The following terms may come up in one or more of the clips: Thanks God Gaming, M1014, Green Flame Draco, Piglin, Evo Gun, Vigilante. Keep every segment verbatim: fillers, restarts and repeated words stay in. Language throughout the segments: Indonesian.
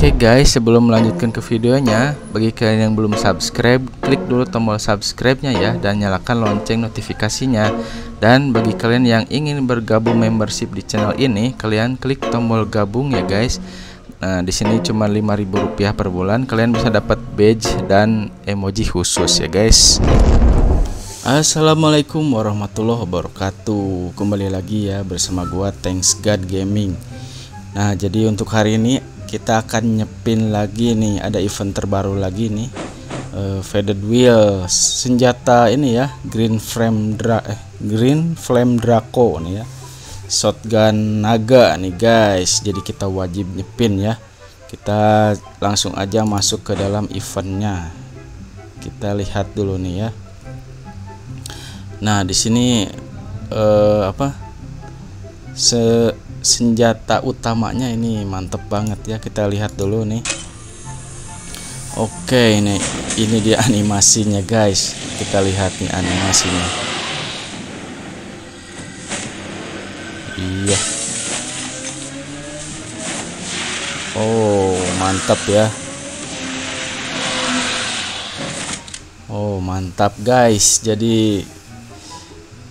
Oke guys, sebelum melanjutkan ke videonya, bagi kalian yang belum subscribe, klik dulu tombol subscribe-nya ya, dan nyalakan lonceng notifikasinya. Dan bagi kalian yang ingin bergabung membership di channel ini, kalian klik tombol gabung ya guys. Nah, di sini cuma lima ribu rupiah per bulan, kalian bisa dapat badge dan emoji khusus ya guys. Assalamualaikum warahmatullahi wabarakatuh. Kembali lagi ya bersama gua Thanks God Gaming. Nah, jadi untuk hari ini kita akan nyepin lagi nih, ada event terbaru lagi nih, uh, Faded Wheel senjata ini ya, Green Flame Dra eh, Green Flame Draco nih ya, shotgun naga nih guys. Jadi kita wajib nyepin ya. Kita langsung aja masuk ke dalam eventnya. Kita lihat dulu nih ya. Nah di sini uh, apa se senjata utamanya ini mantep banget ya. Kita lihat dulu nih. Oke, ini ini dia animasinya guys. Kita lihat nih animasinya. Iya. Oh mantap ya. Oh mantap guys. Jadi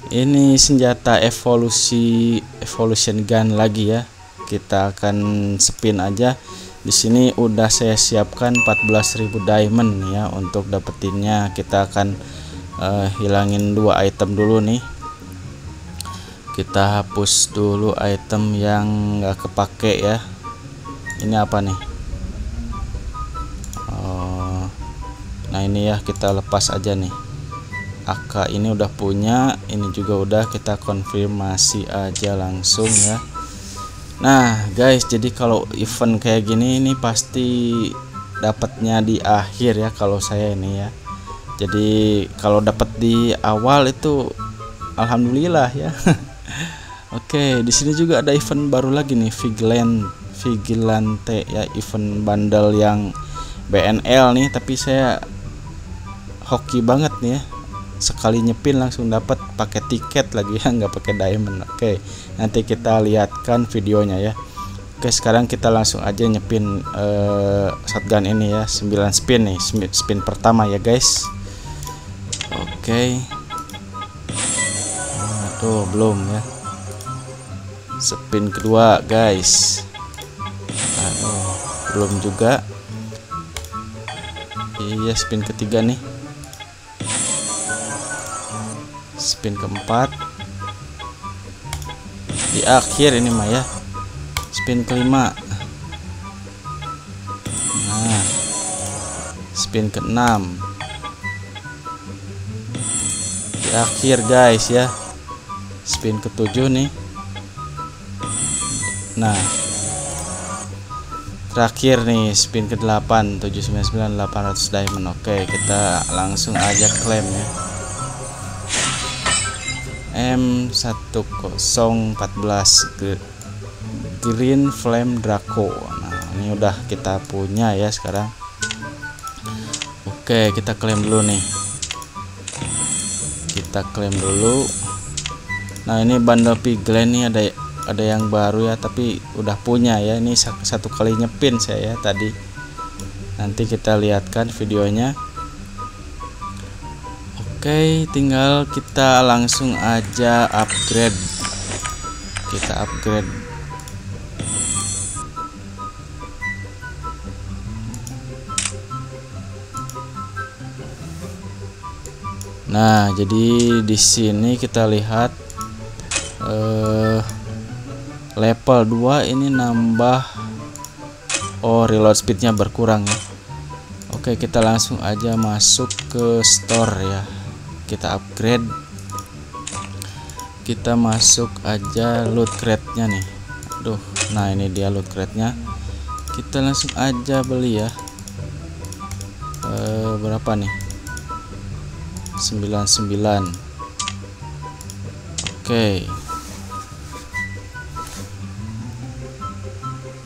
ini senjata evolusi evolution gun lagi ya. Kita akan spin aja. Di sini udah saya siapkan empat belas ribu diamond ya untuk dapetinnya. Kita akan uh, hilangin dua item dulu nih. Kita hapus dulu item yang nggak kepake ya. Ini apa nih? Uh, nah ini ya, kita lepas aja nih. A K ini udah punya, ini juga udah, kita konfirmasi aja langsung ya. Nah guys, jadi kalau event kayak gini ini pasti dapatnya di akhir ya kalau saya ini ya. Jadi kalau dapat di awal itu alhamdulillah ya. Oke, di sini juga ada event baru lagi nih, Piglin, Vigilante ya, event bundle yang B N L nih, tapi saya hoki banget nih ya. Sekali nyepin langsung dapat pakai tiket lagi ya, nggak pakai diamond. Oke, nanti kita lihatkan videonya ya. Oke, sekarang kita langsung aja nyepin uh, shotgun ini ya, sembilan spin nih, spin pertama ya guys. Oke, aduh belum ya, spin kedua guys. Aduh belum juga. Iya, spin ketiga nih, spin keempat, di akhir ini mah ya, spin kelima, nah spin keenam, di akhir guys ya, spin ketujuh nih, nah terakhir nih spin ke delapan, tujuh sembilan sembilan delapan ratus diamond. Oke, kita langsung aja klaim ya. M satu nol satu empat Green Flame Draco. Nah, ini udah kita punya ya sekarang. Oke, kita klaim dulu nih. Kita klaim dulu. Nah, ini bundle Piglin nih ada ada yang baru ya, tapi udah punya ya. Ini satu kali nyepin saya ya tadi. Nanti kita lihatkan videonya. Oke, tinggal kita langsung aja upgrade. Kita upgrade. Nah, jadi di sini kita lihat eh, level dua ini nambah. Oh, reload speednya berkurang ya. Oke, kita langsung aja masuk ke store ya. Kita upgrade, kita masuk aja loot crate-nya nih. Aduh, nah ini dia loot crate-nya. Kita langsung aja beli ya. E, berapa nih? sembilan puluh sembilan. Oke.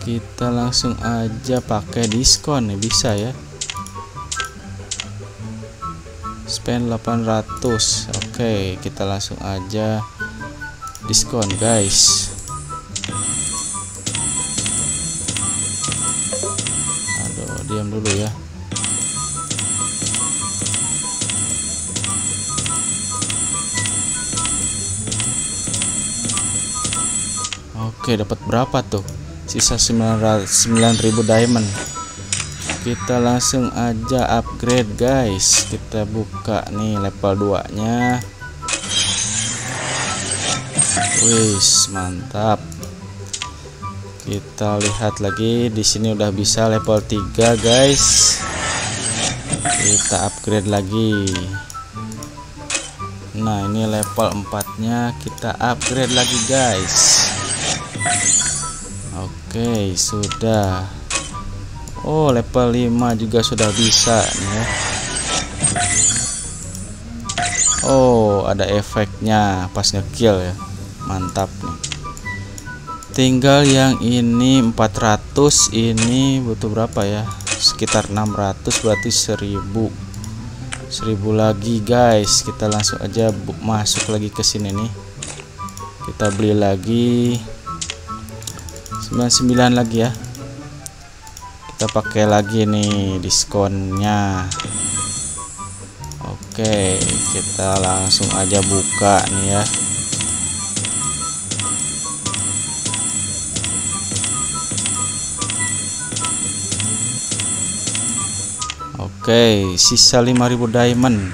Kita langsung aja pakai diskon nih, bisa ya. Spend delapan ratus. Oke, okay, kita langsung aja diskon guys. diam dulu ya. Oke, dapat berapa tuh? Sisa sembilan ribu diamond. Kita langsung aja upgrade guys. Kita buka nih level dua nya. Wis, mantap. Kita lihat lagi, di sini udah bisa level tiga guys. Kita upgrade lagi. Nah, ini level empat-nya kita upgrade lagi guys. Oke, sudah. Oh, level lima juga sudah bisa ya. Oh, ada efeknya pas ngekill ya. Mantap nih. Tinggal yang ini empat ratus, ini butuh berapa ya, sekitar enam ratus, berarti seribu seribu lagi guys. Kita langsung aja masuk lagi ke sini nih, kita beli lagi sembilan puluh sembilan lagi ya, kita pakai lagi nih diskonnya. Oke, kita langsung aja buka nih ya. Oke, sisa lima ribu diamond.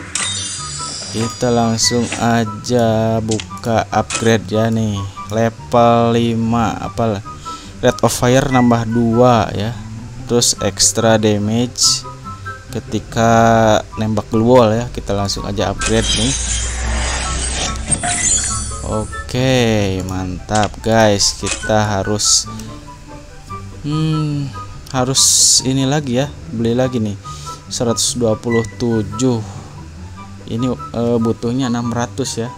Kita langsung aja buka upgrade ya nih. Level lima apalah. Rate of fire nambah dua ya. Terus extra damage ketika nembak blue wall ya. Kita langsung aja upgrade nih. Oke, mantap guys. Kita harus hmm harus ini lagi ya. Beli lagi nih. seratus dua puluh tujuh ini e, butuhnya enam ratus ya.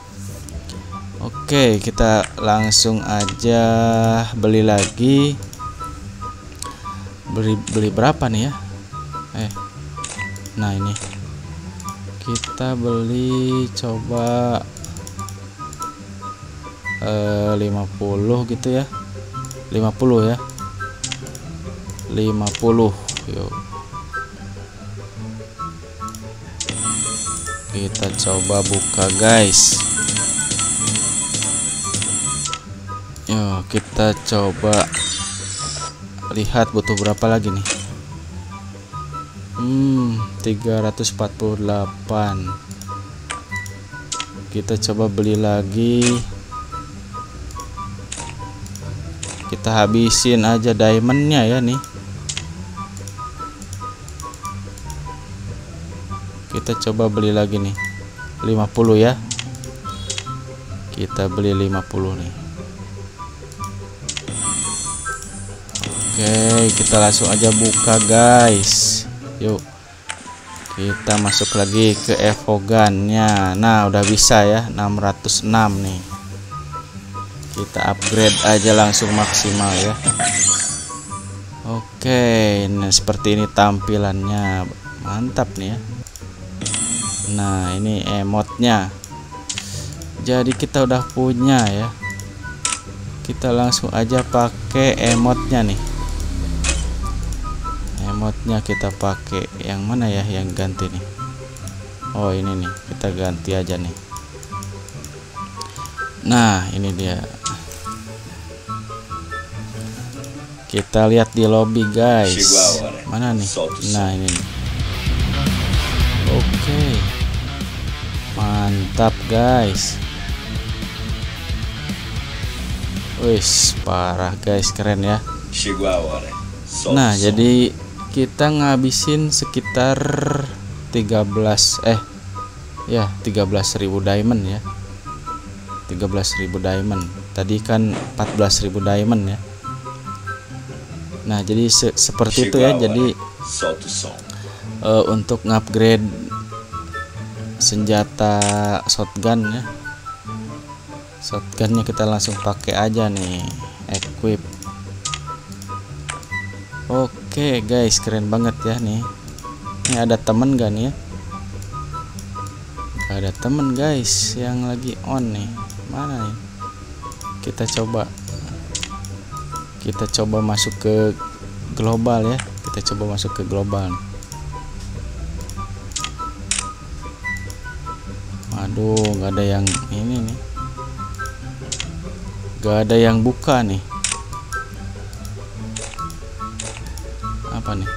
Oke, kita langsung aja beli lagi. Beli beli berapa nih ya? Eh nah, ini kita beli coba e, lima puluh gitu ya, lima puluh ya, lima puluh yuk. Kita coba buka guys. Yo, kita coba lihat butuh berapa lagi nih. Hmm, tiga ratus empat puluh delapan. Kita coba beli lagi. Kita habisin aja diamondnya ya nih. Kita coba beli lagi nih lima puluh ya, kita beli lima puluh nih. Oke, kita langsung aja buka guys. Yuk, kita masuk lagi ke evogannya. Nah, udah bisa ya, enam ratus enam nih. Kita upgrade aja langsung maksimal ya. Oke, nah seperti ini tampilannya, mantap nih ya. Nah, ini emotnya. Jadi kita udah punya ya. Kita langsung aja pakai emotnya nih. Emotnya kita pakai yang mana ya yang ganti nih? Oh, ini nih, kita ganti aja nih. Nah, ini dia. Kita lihat di lobby guys. Mana nih? Nah, ini nih. Oke, mantap guys. Wis, parah guys, keren ya. Nah, jadi kita ngabisin sekitar tiga belas eh ya tiga belas ribu diamond ya. tiga belas ribu diamond. Tadi kan empat belas ribu diamond ya. Nah, jadi se seperti itu ya. Jadi Uh, untuk ngupgrade senjata shotgun ya, shotgunnya kita langsung pakai aja nih, equip. Oke guys, keren banget ya nih. Ini ada temen gak nih ya? Gak ada temen guys yang lagi on nih. Mana nih? Kita coba, kita coba masuk ke global ya. kita coba masuk ke global. Aduh, nggak ada yang ini nih, nggak ada yang buka nih. Apa nih?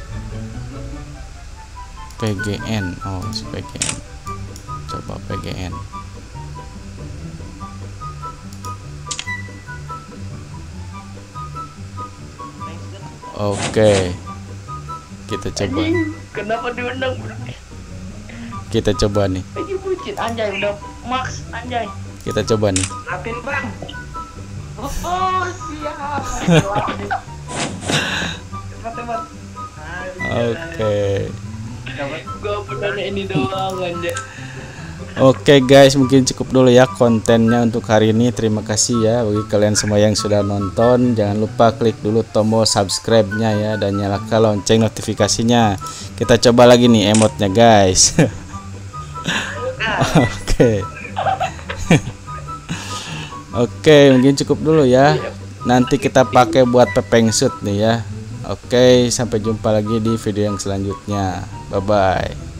P G N. Oh, si P G N. Coba P G N. Oke, kita coba. Kenapa diundang? Kita coba nih. Anjay, udah max anjay. Kita coba nih. Apin bang? Oh siap. Oke. Oke guys, mungkin cukup dulu ya kontennya untuk hari ini. Terima kasih ya bagi kalian semua yang sudah nonton. Jangan lupa klik dulu tombol subscribe-nya ya, dan nyalakan lonceng notifikasinya. Kita coba lagi nih emotnya guys. Oke. Oke, mungkin cukup dulu ya. Nanti kita pakai buat pepeng shoot nih ya. Oke, sampai jumpa lagi di video yang selanjutnya. Bye bye.